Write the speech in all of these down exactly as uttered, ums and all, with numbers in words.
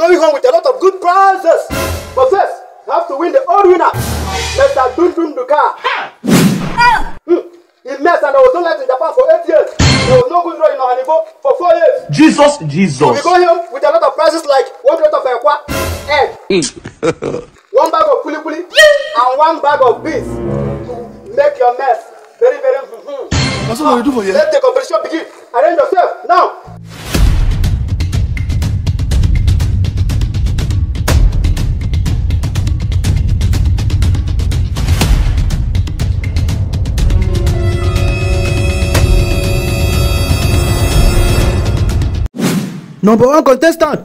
going home with a lot of good prizes. But first, you have to win the old winner. Mister Dundrum Duka. Ah. Hmm. He messed and I was only in Japan for eight years. There was no good road in Ohanibo for four years. Jesus, Jesus. So we go home with a lot of prizes like one plate of ekwa, egg, mm. one bag of puli puli, and one bag of beans to make your mess very, very. Mm-hmm. That's what we do for you. Let the competition begin. Arrange yourself now. Number one contestant.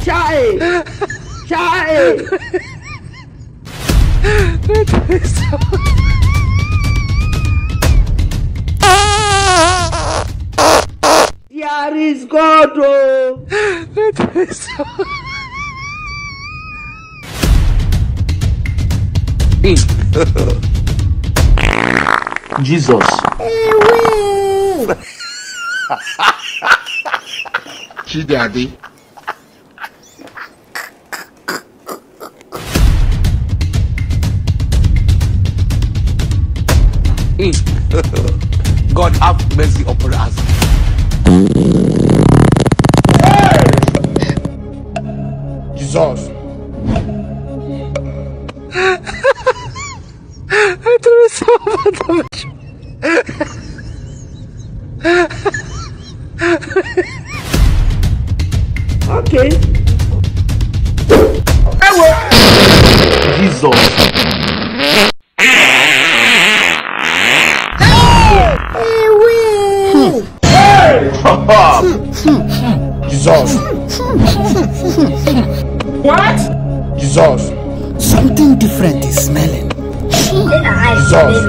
Chai, Chai. There is God, oh! That is God! Jesus! Chidadi! God have mercy upon us! Jesus. I do so much. Okay. Jesus. Jesus. What? Jesus. Something different is smelling. Jesus.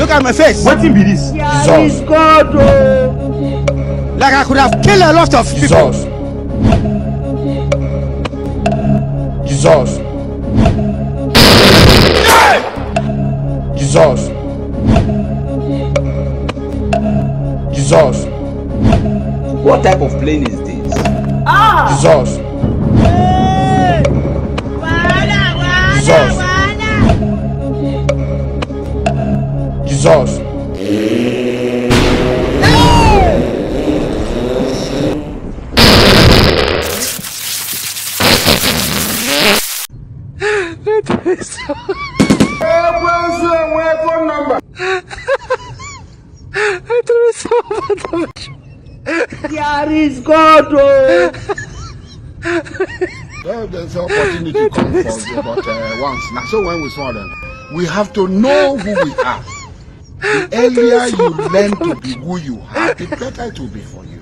Look at my face. What be this? Yeah, Jesus. God, oh. Like I could have killed a lot of people. Jesus. Jesus. Yeah. Jesus. Jesus. What type of plane is this? Ah! Jesus. Hey. Wada, wada, Jesus. Wada. Jesus. That is so. There is God, oh! Well, there's an opportunity come for us about uh, once. Now, so when we saw them, we have to know who we are. The earlier you learn to be who you are, the better it will be for you.